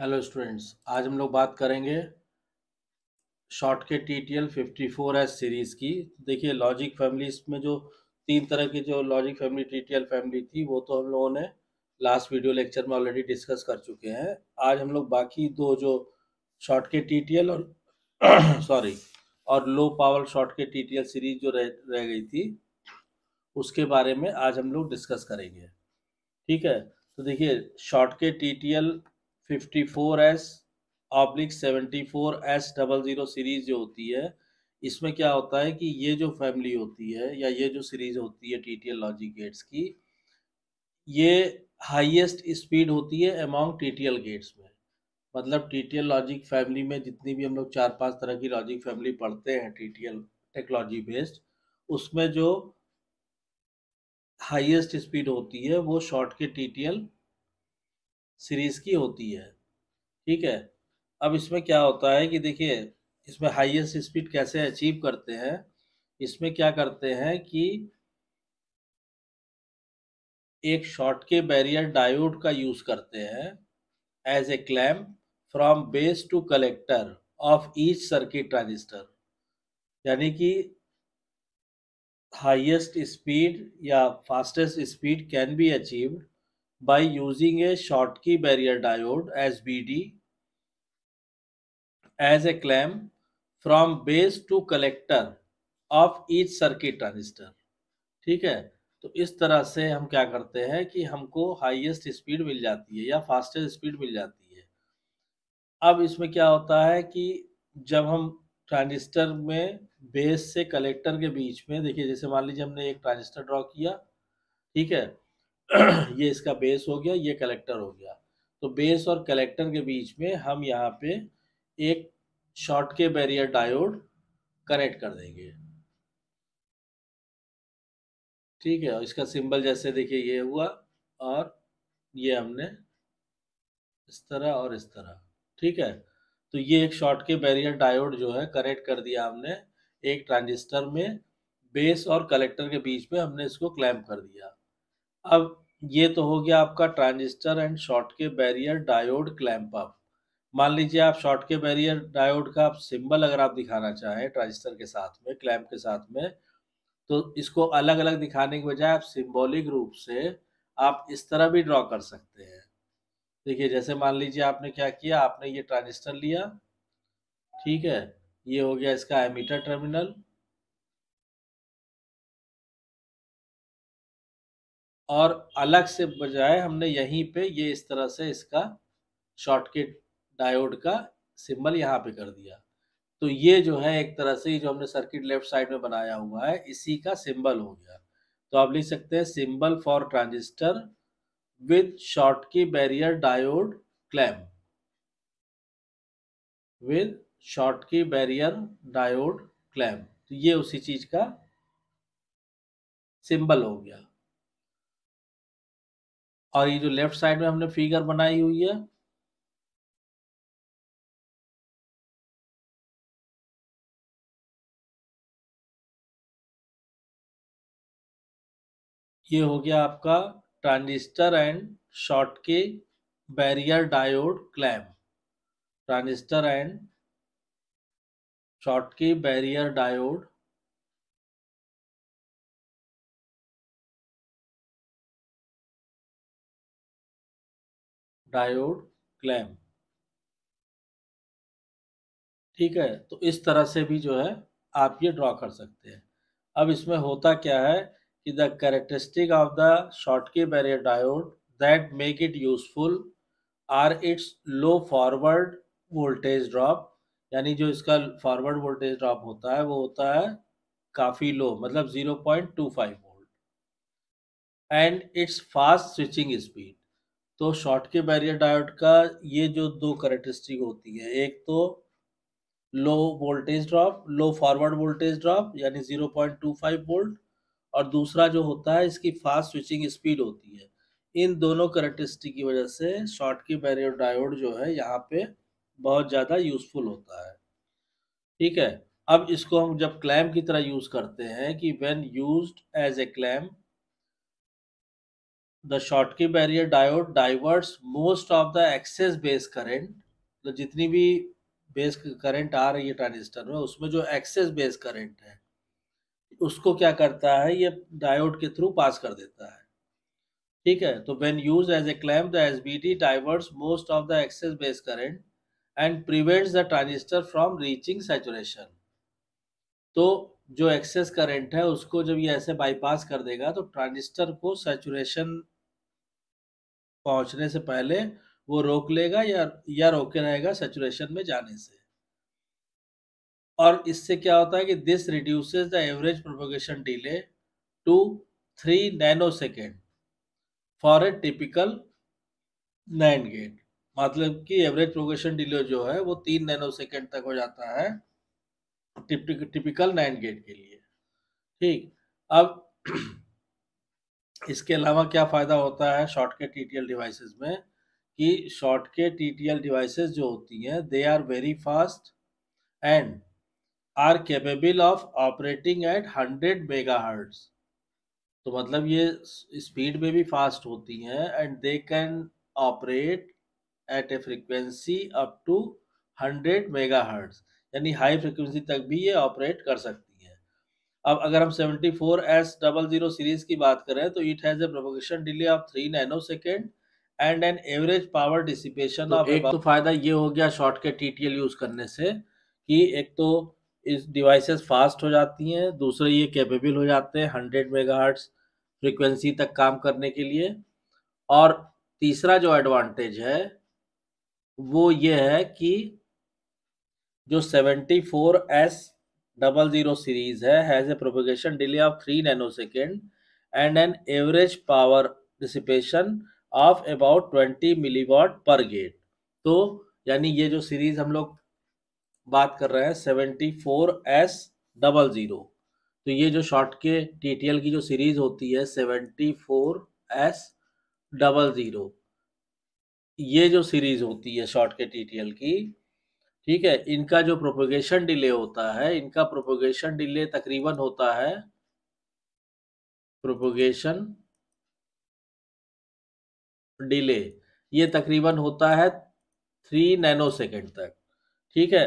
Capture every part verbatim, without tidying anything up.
Hello students, आज हम लोग बात करेंगे शॉर्टके T T L fifty four S series की। देखिए, लॉजिक फैमिली में जो तीन तरह की जो logic family T T L family थी वो तो हम लोगों ने लास्ट वीडियो लेक्चर में ऑलरेडी डिस्कस कर चुके हैं। आज हम लोग बाकी दो जो शॉर्टके टी टी एल और सॉरी और low power Schottky T T L series जो रह, रह गई थी उसके बारे में आज हम लोग डिस्कस करेंगे। ठीक है, तो देखिए Schottky T T L fifty four S oblique seventy four S double zero series जो होती है इसमें क्या होता है कि ये जो फैमिली होती है या ये जो सीरीज़ होती है T T L logic gates की, ये हाईएस्ट स्पीड होती है among T T L gates में। मतलब T T L logic family में जितनी भी हम लोग चार पांच तरह की लॉजिक फैमिली पढ़ते हैं T T L technology based, उसमें जो हाईएस्ट स्पीड होती है वो शॉर्ट के टी टी एल सीरीज़ की होती है। ठीक है, अब इसमें क्या होता है कि देखिए इसमें हाईएस्ट स्पीड कैसे अचीव करते हैं। इसमें क्या करते हैं कि एक शॉर्टके बैरियर डायोड का यूज़ करते हैं as a clamp from base to collector of each circuit transistor. यानी कि हाईएस्ट स्पीड या fastest speed can be achieved by using a Schottky barrier diode S B D as a clamp from base to collector of each circuit transistor। ठीक है, तो इस तरह से हम क्या करते हैं कि हमको हाईएस्ट स्पीड मिल जाती है या फास्टेस्ट स्पीड मिल जाती है। अब इसमें क्या होता है कि जब हम ट्रांजिस्टर में बेस से कलेक्टर के बीच में, देखिए जैसे मान लीजिए हमने एक ट्रांजिस्टर ड्रॉ किया, ठीक है, ये इसका बेस हो गया, ये कलेक्टर हो गया, तो बेस और कलेक्टर के बीच में हम यहाँ पे एक शॉर्टके बैरियर डायोड कनेक्ट कर देंगे। ठीक है, इसका सिंबल जैसे देखिए ये हुआ और ये हमने इस तरह और इस तरह। ठीक है, तो ये एक शॉर्टके बैरियर डायोड जो है कनेक्ट कर दिया हमने एक ट्रांजिस्टर में, बेस और कलेक्टर के बीच में हमने इसको क्लैम्प कर दिया। अब ये तो हो गया आपका transistor and Schottky barrier diode clamp up. मान लीजिए आप शॉर्टके बैरियर डायोड का आप सिंबल अगर आप दिखाना चाहें ट्रांजिस्टर के साथ में, क्लैम्प के साथ में, तो इसको अलग अलग दिखाने के बजाय आप सिंबॉलिक रूप से आप इस तरह भी ड्रॉ कर सकते हैं। देखिए जैसे मान लीजिए आपने क्या किया, आपने ये ट्रांजिस्टर लिया, ठीक है, ये हो गया इसका एमिटर टर्मिनल और अलग से बजाय हमने यहीं पे ये इस तरह से इसका शॉर्टके डायोड का सिंबल यहाँ पे कर दिया। तो ये जो है एक तरह से जो हमने सर्किट लेफ्ट साइड में बनाया हुआ है इसी का सिंबल हो गया। तो आप लिख सकते हैं symbol for transistor with Schottky barrier diode clamp, with Schottky barrier diode clamp. तो ये उसी चीज का सिंबल हो गया। और ये जो लेफ्ट साइड में हमने फिगर बनाई हुई है ये हो गया आपका transistor and Schottky barrier diode clamp, transistor and Schottky barrier diode diode clamp. ठीक है, तो इस तरह से भी जो है आप ये ड्रॉ कर सकते हैं। अब इसमें होता क्या है कि the characteristic of the Schottky barrier diode that make it useful are its low forward voltage drop. यानी जो इसका फॉरवर्ड वोल्टेज ड्रॉप होता है वो होता है काफ़ी लो, मतलब zero point two five volt, and it's fast switching speed. तो शॉर्टके बैरियर डायोड का ये जो दो कैरेक्टरिस्टिक होती है, एक तो low voltage drop, low forward voltage drop यानी zero point two five volt, और दूसरा जो होता है इसकी फास्ट स्विचिंग स्पीड होती है। इन दोनों कैरेक्टरिस्टिक की वजह से शॉर्टके बैरियर डायोड जो है यहाँ पे बहुत ज़्यादा यूजफुल होता है। ठीक है, अब इसको हम जब क्लैम्प की तरह यूज़ करते हैं कि when used as a clamp the Schottky barrier diode diverts most of the excess base current, तो जितनी भी बेस करंट आ रही है ट्रांजिस्टर में उसमें जो एक्सेस बेस करंट है उसको क्या करता है, ये डायोड के थ्रू पास कर देता है, ठीक है। तो when use as a clamp the SBD diverts most of the excess base current and prevents the transistor from reaching saturation. तो जो एक्सेस करंट है उसको जब ये ऐसे बाईपास कर देगा तो ट्रांजिस्टर को सैचुरेशन पहुंचने से पहले वो रोक लेगा या या रोके रहेगा सैचुरेशन में जाने से। और इससे क्या होता है कि this reduces the average propagation delay to three nano second for a typical NAND gate, मतलब कि एवरेज प्रोपोगेशन डिले जो है वो तीन नैनो सेकेंड तक हो जाता है टिपिक, टिपिकल नैंड गेट के लिए, ठीक। अब इसके अलावा क्या फ़ायदा होता है Schottky टीटीएल डिवाइसेस में कि Schottky टीटीएल डिवाइसेस जो होती हैं they are very fast and are capable of operating at hundred megahertz. तो मतलब ये स्पीड में भी फास्ट होती हैं and they can operate at a frequency up to hundred megahertz, यानी हाई फ्रिक्वेंसी तक भी ये ऑपरेट कर सकती हैं। अब अगर हम seventy four S double zero series की बात करें तो it has a propagation delay of three nano second and an average power dissipation of. एक तो फायदा ये हो गया Schottky टीटीएल यूज करने से कि एक तो इस डिवाइसेस फास्ट हो जाती हैं, दूसरे ये कैपेबल हो जाते हैं हंड्रेड मेगाहर्ट्ज फ्रिक्वेंसी तक काम करने के लिए। और तीसरा जो एडवांटेज है वो ये है कि जो seventy four S double zero series है has a propagation delay of three nano second and an average power dissipation of about twenty milli watt per gate. तो यानी ये जो सीरीज़ हम लोग बात कर रहे हैं seventy four S double zero, तो ये जो Schottky टीटीएल की जो सीरीज़ होती है seventy four S double zero, ये जो सीरीज़ होती है Schottky टीटीएल की, ठीक है, इनका जो प्रोपोगेशन डिले होता है, इनका प्रोपोगेशन डिले तकरीबन होता है प्रोपोगेशन डिले ये तकरीबन होता है थ्री नैनो सेकेंड तक, ठीक है,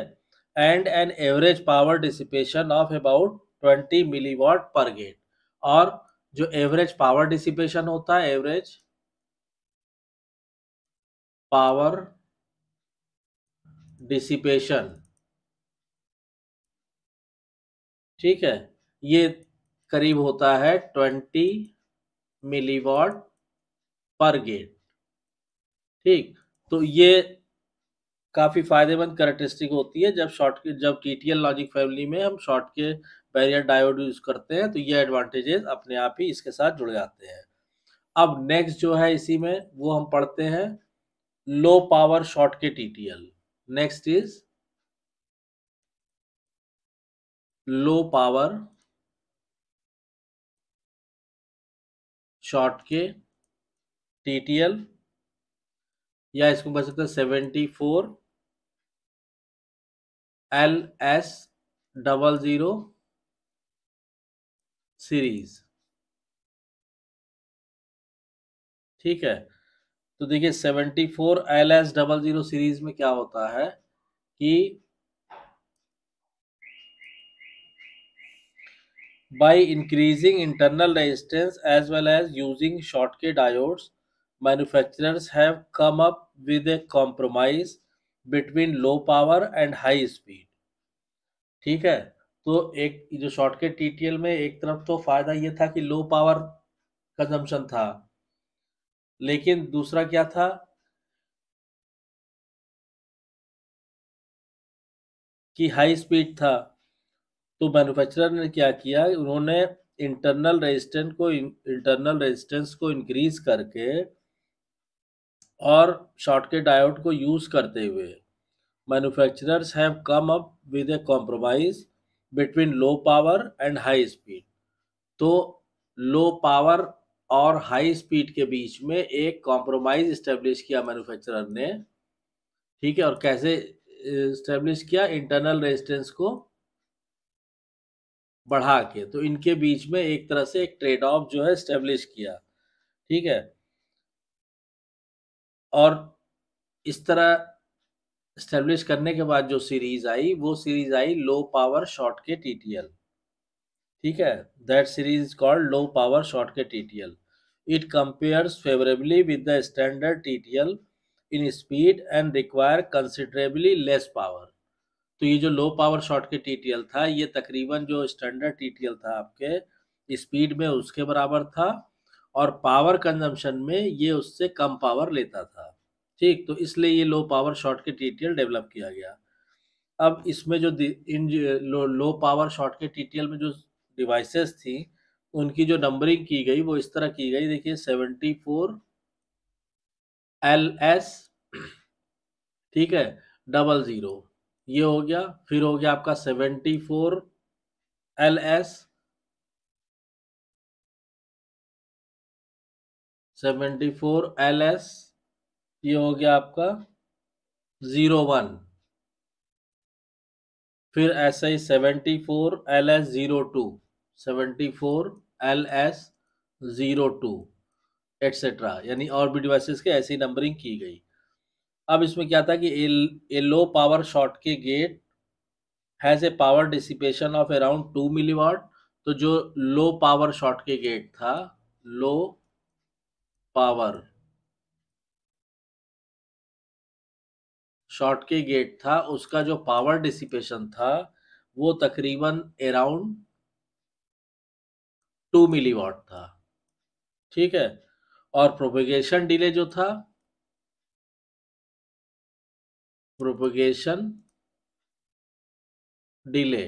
and an average power dissipation of about twenty milli watt per gate. और जो एवरेज पावर डिसिपेशन होता है, एवरेज पावर डिसिपेशन, ठीक है, ये करीब होता है twenty milli watt per gate, ठीक। तो ये काफ़ी फायदेमंद कैरेक्टरिस्टिक होती है जब Schottky जब टीटीएल लॉजिक फैमिली में हम Schottky बैरियर डायोड यूज़ करते हैं, तो ये एडवांटेजेस अपने आप ही इसके साथ जुड़ जाते हैं। अब नेक्स्ट जो है इसी में वो हम पढ़ते हैं low power Schottky TTL. Next is low power Schottky TTL, या इसको बोल सकते हैं seventy four L S double zero series, ठीक है। तो देखिए seventy four L S double zero series में क्या होता है कि by increasing internal resistance as well as using Schottky diodes manufacturers have come up with a compromise between low power and high speed, ठीक है। तो एक जो Schottky टीटीएल में एक तरफ तो फायदा ये था कि लो पावर कंजम्पशन था, लेकिन दूसरा क्या था, कि हाई स्पीड था। तो मैन्युफैक्चरर ने क्या किया, उन्होंने इंटरनल रेजिस्टेंस को इंटरनल रेजिस्टेंस को इंक्रीज करके और Schottky डायोड को यूज़ करते हुए manufacturers have come up with a compromise between low power and high speed. तो लो पावर और हाई स्पीड के बीच में एक कॉम्प्रोमाइज इस्टेब्लिश किया मैन्युफैक्चरर ने, ठीक है। और कैसे इस्टेब्लिश किया, इंटरनल रेजिस्टेंस को बढ़ा के। तो इनके बीच में एक तरह से एक ट्रेड ऑफ जो है इस्टेब्लिश किया, ठीक है। और इस तरह एस्टेब्लिश करने के बाद जो सीरीज आई वो सीरीज आई low power Schottky TTL, ठीक है, that series called low power Schottky TTL. It compares favourably with the standard TTL in speed and require considerably less power. तो ये जो low power Schottky TTL था ये तकरीबन जो standard TTL था आपके स्पीड में उसके बराबर था और पावर कंजम्पशन में ये उससे कम पावर लेता था, ठीक। तो इसलिए ये low power Schottky TTL develop किया गया। अब इसमें जो इन low, low power Schottky TTL में जो डिवाइसेस थी उनकी जो नंबरिंग की गई वो इस तरह की गई, देखिए सेवेंटी फोर एल एस, ठीक है, डबल ज़ीरो ये हो गया, फिर हो गया आपका seventy four L S seventy four L S ये हो गया आपका जीरो वन, फिर ऐसे ही seventy four L S zero two seventy four L S zero two etcetera, यानी और भी डिवाइसेस के ऐसी नंबरिंग की गई। अब इसमें क्या था कि a low power Schottky gate has a power dissipation of around two milli watt. तो जो low power Schottky gate था, low power Schottky gate था, उसका जो पावर डिसिपेशन था वो तकरीबन अराउंड टू मिली वाट था, ठीक है। और प्रोपेगेशन डिले जो था, प्रोपेगेशन डिले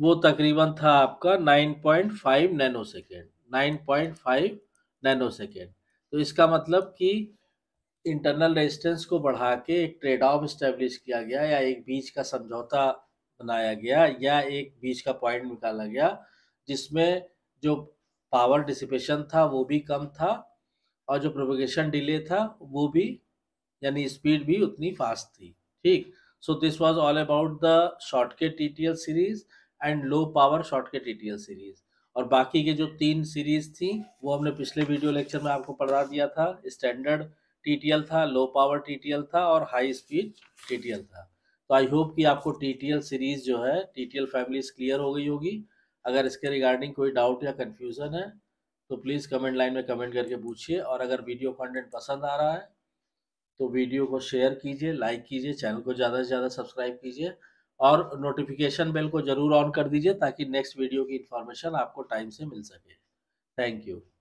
वो तकरीबन था आपका nine point five nano second, nine point five nano second. तो इसका मतलब कि इंटरनल रेजिस्टेंस को बढ़ा के एक ट्रेड ऑफ स्टैब्लिश किया गया या एक बीच का समझौता बनाया गया या एक बीच का पॉइंट निकाला गया जिसमें जो पावर डिसिपेशन था वो भी कम था और जो प्रोपेगेशन डिले था वो भी, यानी स्पीड भी उतनी फास्ट थी, ठीक। So this was all about the Schottky TTL series and low power Schottky TTL series. और बाकी के जो तीन सीरीज थी वो हमने पिछले वीडियो लेक्चर में आपको पढ़ा दिया था। स्टैंडर्ड टीटीएल था, लो पावर टीटीएल था और हाई स्पीड टीटीएल था। तो आई होप कि आपको टीटीएल सीरीज जो है, टीटीएल फैमिलीज क्लियर हो गई होगी। अगर इसके रिगार्डिंग कोई डाउट या कन्फ्यूज़न है तो प्लीज़ कमेंट लाइन में कमेंट करके पूछिए। और अगर वीडियो कंटेंट पसंद आ रहा है तो वीडियो को शेयर कीजिए, लाइक कीजिए, चैनल को ज़्यादा से ज़्यादा सब्सक्राइब कीजिए और नोटिफिकेशन बेल को ज़रूर ऑन कर दीजिए ताकि नेक्स्ट वीडियो की इन्फॉर्मेशन आपको टाइम से मिल सके। Thank you.